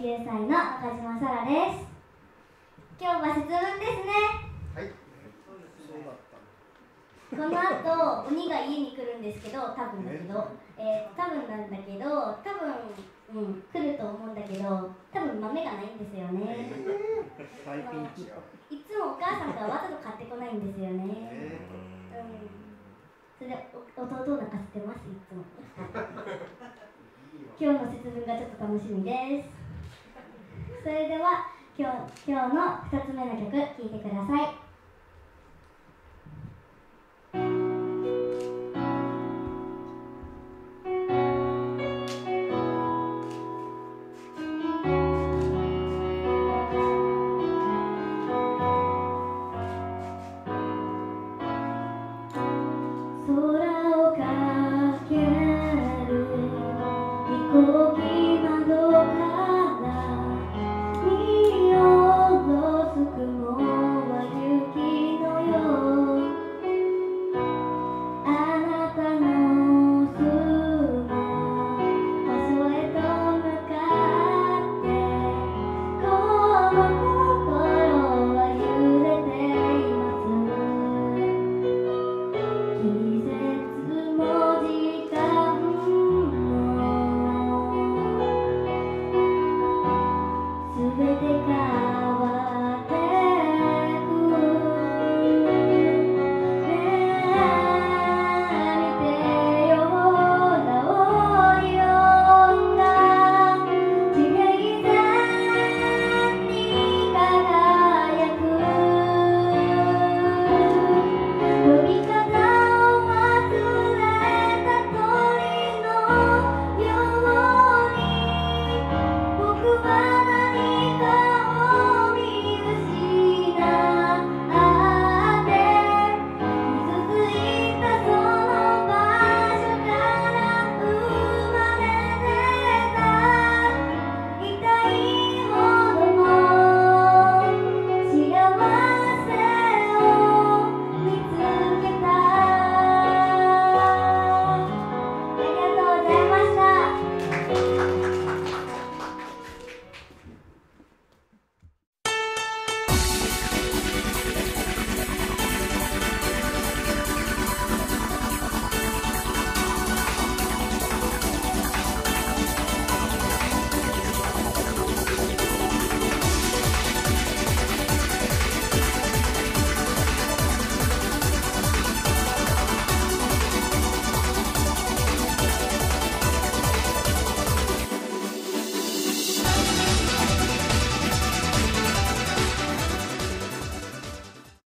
9歳の中島さらです。今日は節分ですね。はい。この後鬼が家に来るんですけど、多分来ると思うんだけど、多分豆がないんですよね。いつもお母さんがわざと買ってこないんですよね。それで弟を泣かせてますいつも。今日の節分がちょっと楽しみです。それでは今日の2つ目の曲聴いてください。